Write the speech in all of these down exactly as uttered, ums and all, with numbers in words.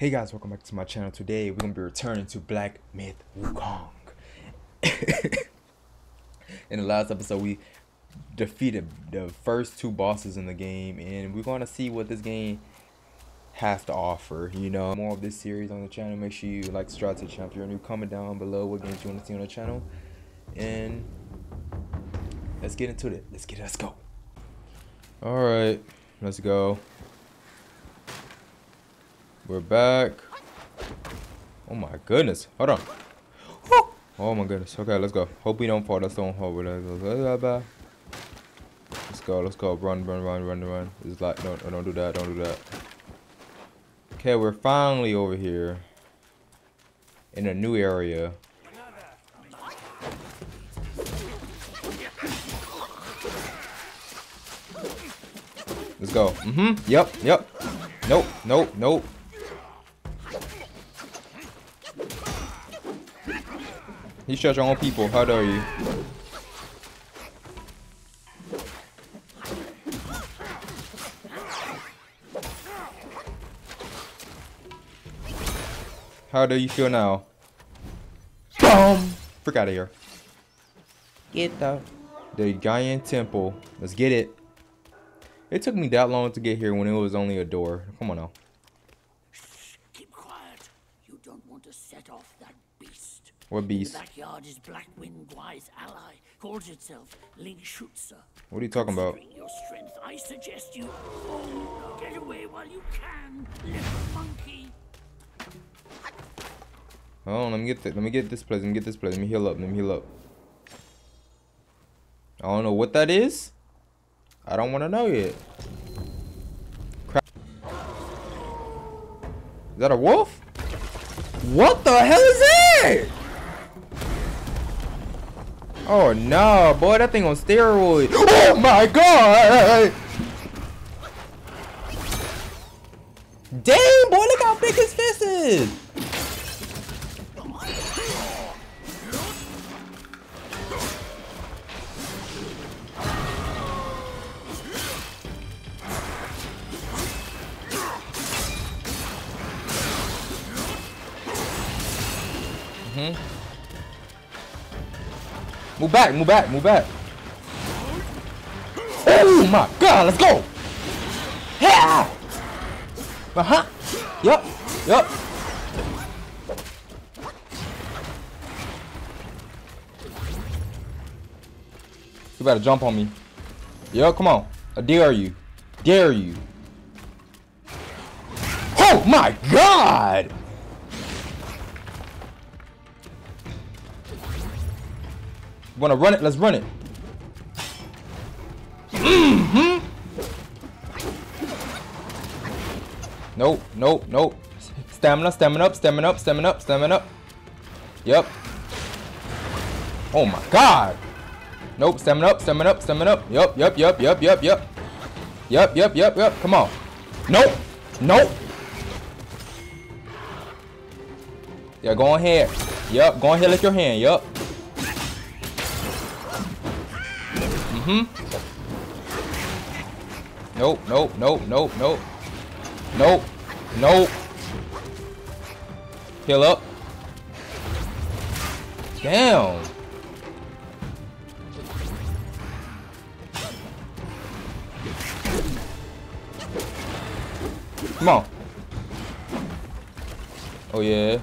Hey guys, welcome back to my channel. Today we're gonna be returning to Black Myth Wukong. In the last episode we defeated the first two bosses in the game, and we're gonna see what this game has to offer. You know, more of this series on the channel. Make sure you like, subscribe to the channel if you're new. Comment down below what games you want to see on the channel, and let's get into it. Let's get it. Let's go. All right, let's go. We're back. Oh my goodness. Hold on. Oh my goodness. Okay, let's go. Hope we don't fall. Let's don't hold with us. Let's go. Let's go. Run, run, run, run, run. It's like, no, don't do that. Don't do that. Okay, we're finally over here in a new area. Let's go. Mm-hmm. Yep, yep. Nope, nope, nope. You shot your own people. How dare you? How do you feel now? Boom! Frick out of here. Get the the Giant Temple. Let's get it. It took me that long to get here when it was only a door. Come on now. Shh, keep quiet. You don't want to set off that beast. What beast? The backyard is Black Guai's ally. Calls itself Ling Shutsa. What are you talking about? Your strength, I suggest you oh, get away while you can, little monkey. Oh, let me get this. Let me get this place. Let me get this place. Let me heal up. Let me heal up. I don't know what that is. I don't want to know yet. Crap. Is that a wolf? What the hell is that? Oh no, boy, that thing on steroids. Oh my god! Dang, boy, look how big his fist is! Move back, move back, move back. Oh my god, let's go! Yeah! Uh-huh. Yup, yup. You better jump on me. Yo, come on. I dare you. Dare you. Oh my god! Wanna run it? Let's run it. Mm-hmm. Nope, nope, nope. Stamina, stamina up, stamina up, stamina up, stamina up. Yep. Oh my god. Nope, stamina up, stamina up, stamina up. Yep, yep, yep, yep, yep, yep. Yep, yep, yep, yep. Come on. Nope, nope. Yeah, go on here. Yep, go on here, lift your hand. Yep. Mm-hmm. Nope, nope, nope, nope, nope. Nope, nope. Heal up. Damn. Come on. Oh, yeah.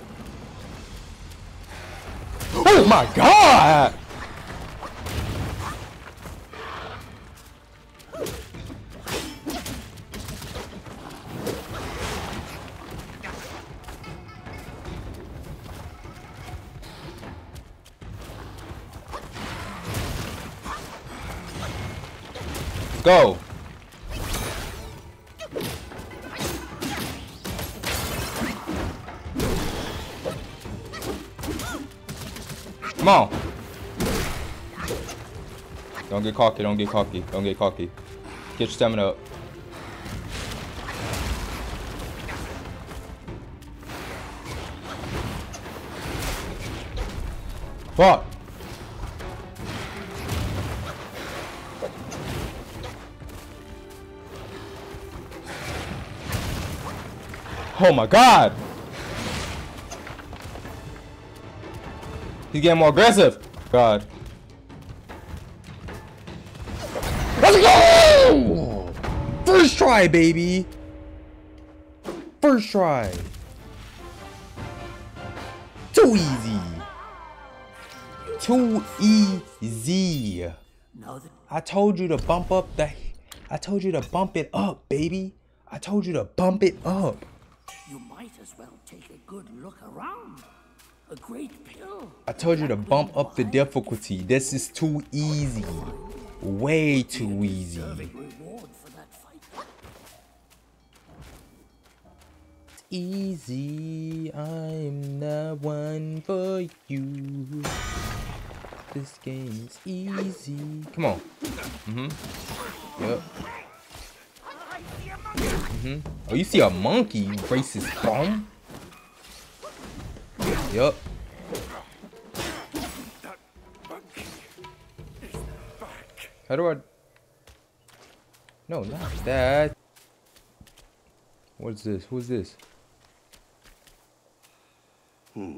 Oh, my God. Go. Come on. Don't get cocky, don't get cocky, don't get cocky. Get your stamina up. Fuck. Oh my god! He's getting more aggressive. God. Let's go! First try, baby. First try. Too easy. Too easy. I told you to bump up the. I told you to bump it up, baby. I told you to bump it up. You might as well take a good look around. A great pill. I told you to bump up the difficulty. This is too easy. Way too easy. It's easy. I'm the one for you. This game's easy. Come on. Mm-hmm. Yep. Mm-hmm. Oh, you see a monkey, you racist bum. Yup. How do I... No, not that. What is this? Who is this? Hmm.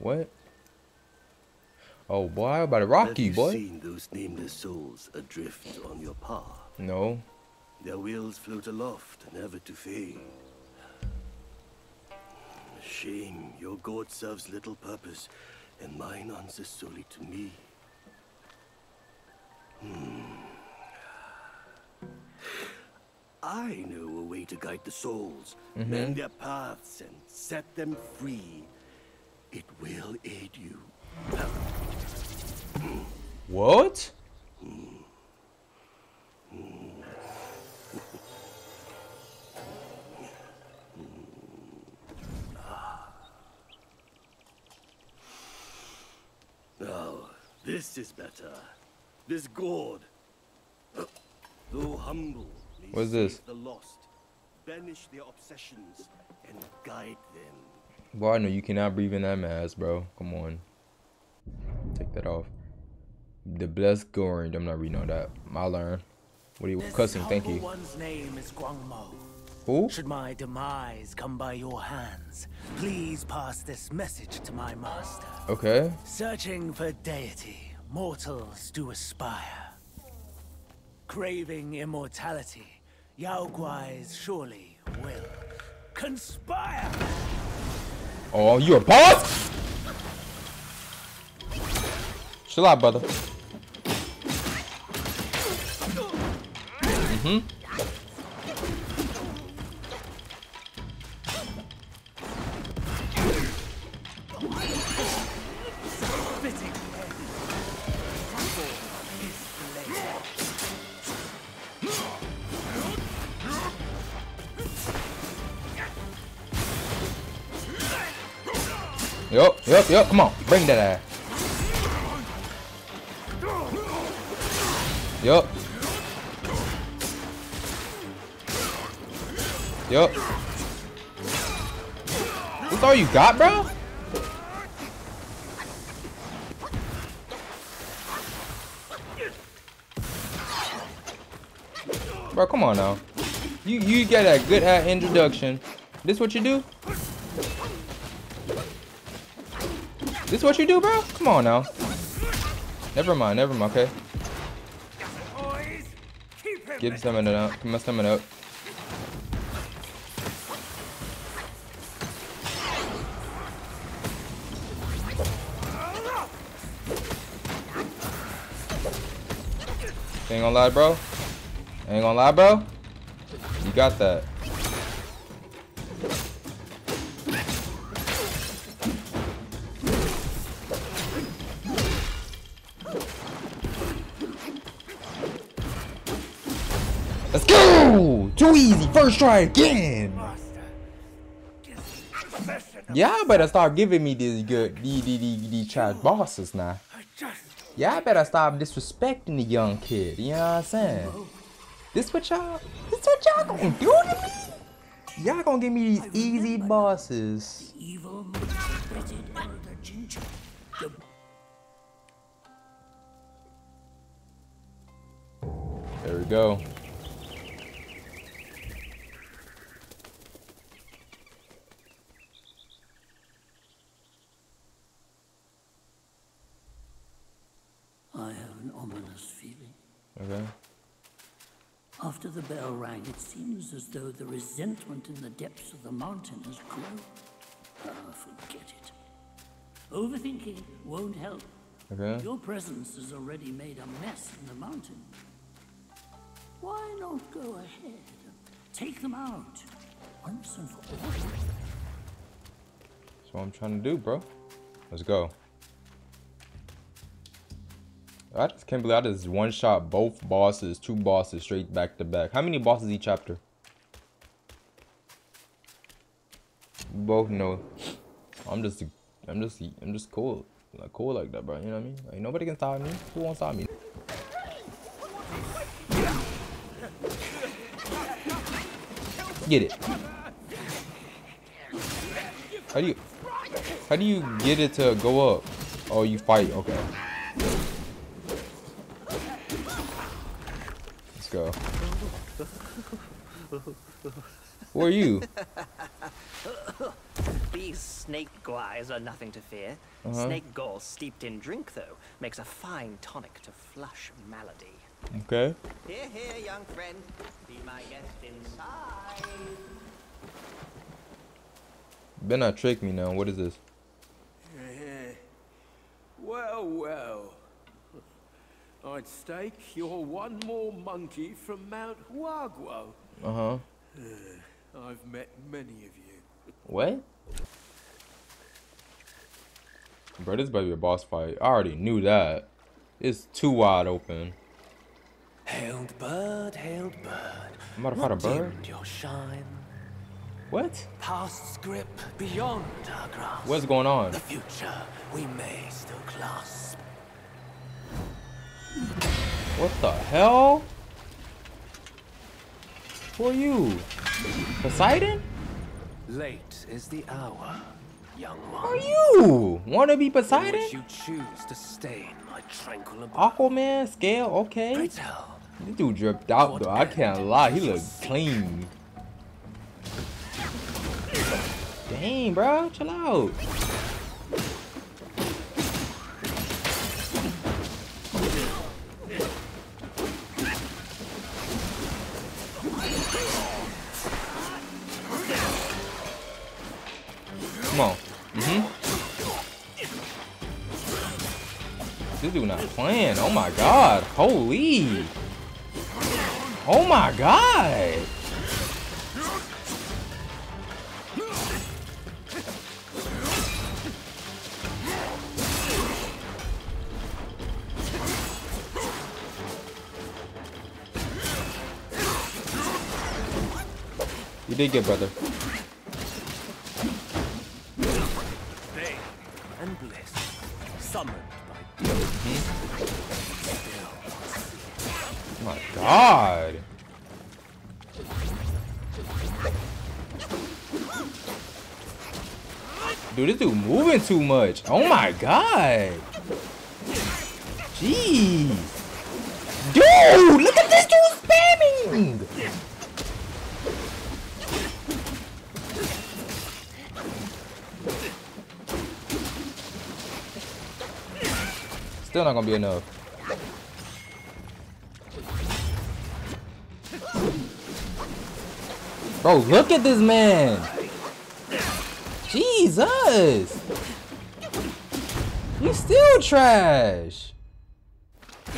What? Oh boy, I'm about to rock you, boy. Have you seen those nameless souls adrift on your path? No. Their wheels float aloft, never to fade. Shame, your god serves little purpose, and mine answers solely to me. Hmm. I know a way to guide the souls, mm-hmm. mend their paths, and set them free. It will aid you. What? Now, this is better. This gourd, though humble, may save the lost, banish their obsessions, and guide them. Boy, I know you cannot breathe in that mask, bro. Come on. Take that off. The blessed gourd. I'm not reading all that. I learned. What are you cussing? Thank you. One's name is Guangmo. Who? Should my demise come by your hands, please pass this message to my master. Okay. Searching for deity, mortals do aspire. Craving immortality, Yao Guai's surely will conspire. Oh, you're a boss? Chill out, brother. Mm-hmm. Yup, yup, yup, come on, bring that ass. Yup. Yup. That's all you got, bro? Bro, come on now. You you get a good uh, introduction. This what you do? This what you do, bro? Come on now. Never mind, never mind, okay. Give him stamina up. Give him stamina up. Ain't gonna lie, bro. Ain't gonna lie, bro. You got that. Let's go! Too easy. First try again. Y'all better start giving me these good, these, these, these trash bosses now. Y'all better stop disrespecting the young kid. You know what I'm saying? This what y'all, this what y'all gonna do to me? Y'all gonna give me these easy bosses. There we go. Okay. After the bell rang, it seems as though the resentment in the depths of the mountain has grown. Oh, forget it. Overthinking won't help. Okay. Your presence has already made a mess in the mountain. Why not go ahead and take them out once and for all? That's what I'm trying to do, bro. Let's go. I just can't believe I just one-shot both bosses, two bosses straight back to back. How many bosses each chapter? We both know. I'm just, I'm just, I'm just cool, like cool like that, bro. You know what I mean? Like nobody can stop me. Who won't stop me? Get it? How do you, how do you get it to go up? Oh, you fight. Okay. Go. Who are you? These snake guais are nothing to fear. Uh -huh. Snake gall steeped in drink, though, makes a fine tonic to flush malady. Okay. Here, here, young friend. Be my guest inside. Better not trick me now. What is this? Well, well. I'd stake you're one more monkey from Mount Huaguo. Uh-huh. Uh, I've met many of you. What? Bro, this better be a boss fight. I already knew that. It's too wide open. Hailed bird, hailed bird. I'm about to fight a bird? Your shine. What? Past's grip beyond our grasp. What's going on? The future we may still clasp. What the hell? Who are you? Poseidon? Late is the hour, young one. Who are you? Wanna be Poseidon? You choose to stain my tranquil Aquaman scale, okay. Tell, this dude dripped out though, I can't lie, he looks clean. Dang, bro, chill out. Come on. Mm-hmm. This dude not playing. Oh my god. Holy. Oh my god. You did good, brother. God. Dude, this dude moving too much. Oh my god. Jeez. Dude, look at this dude spamming. Still not gonna be enough. Bro, look at this man! Jesus! You still trash!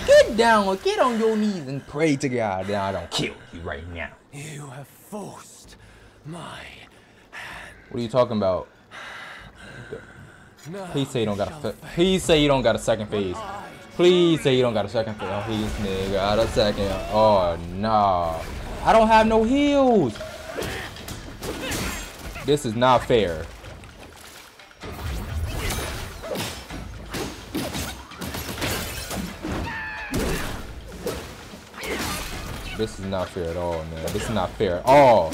Get down, get on your knees and pray to God that I don't kill you right now. You have forced my hand. What are you talking about? Please say you don't got a please say you don't got a second phase. Please say you don't got a second phase. Please, nigga, got a second. Oh no. I don't have no heals. This is not fair. This is not fair at all, man. This is not fair at all.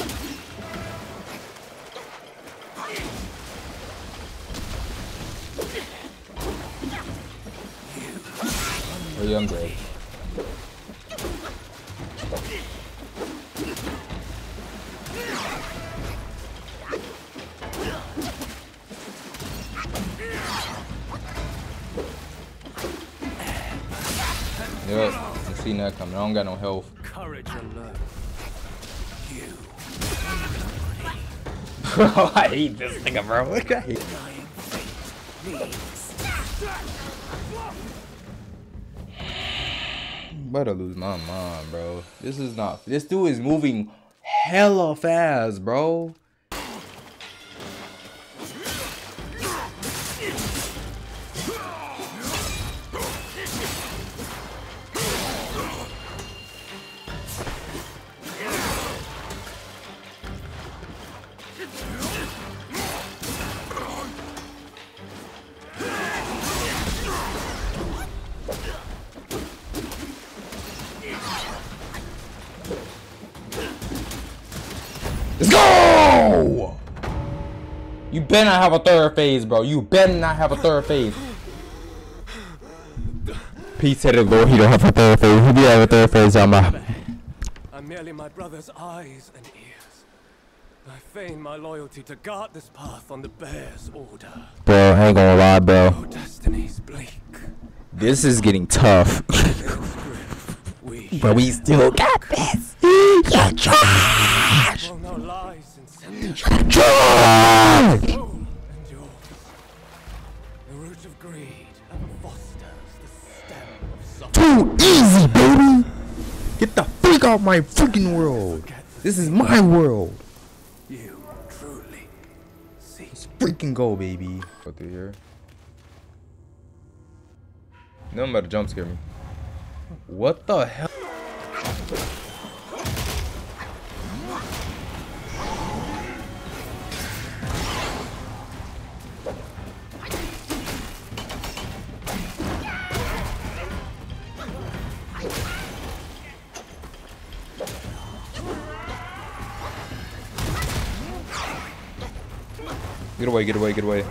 Oh, yeah, I'm dead. cleanup coming. I don't got no health. Courage alert. You. Bro, I hate this nigga, bro. Look at him. I'm about to lose my mind, bro. This is not. This dude is moving hella fast, bro. Let's go! You better not have a third phase, bro. You better not have a third phase. Pete said it, Lord, he don't have a third phase. He do have a third phase, I'm out. I'm merely my brother's eyes and ears. I feign my loyalty to guard this path on the bear's order. Bro, I ain't gonna lie, bro. Oh, destiny's bleak. This is getting tough. But we still got this. You're trash. Well, no lies and trash. The root of greed and fosters the stem of suffering. Too easy, baby. Get the freak off my freaking world. This is my world. You truly see. Let's freaking go, baby. Go through here. No, I'm about to jump scare me. What the hell? Get away, get away, get away.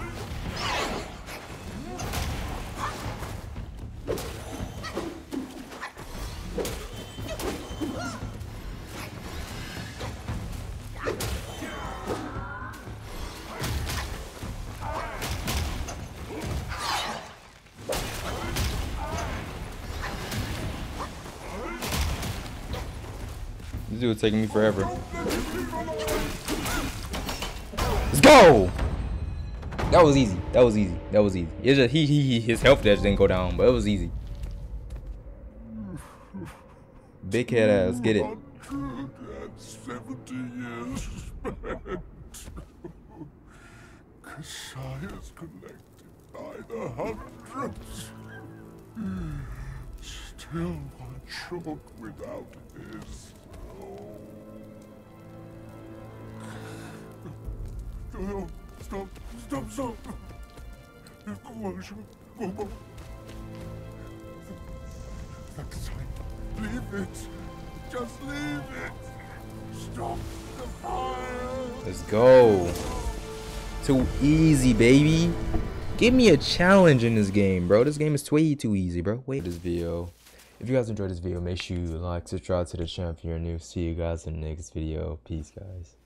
This dude's taking me forever. Let's go! That was easy. That was easy. That was easy. It's just he, he, he his health dash didn't go down, but it was easy. Big head ass, get it. seventy years Kasai's collected by the hundreds. Still one chalk without his. No, stop, stop, stop. Go, go. Next time, leave it. Just leave it. Stop the fire. Let's go. Too easy, baby. Give me a challenge in this game, bro. This game is way too easy, bro. Wait this video. If you guys enjoyed this video, make sure you like, subscribe to the channel if you're new. See you guys in the next video. Peace, guys.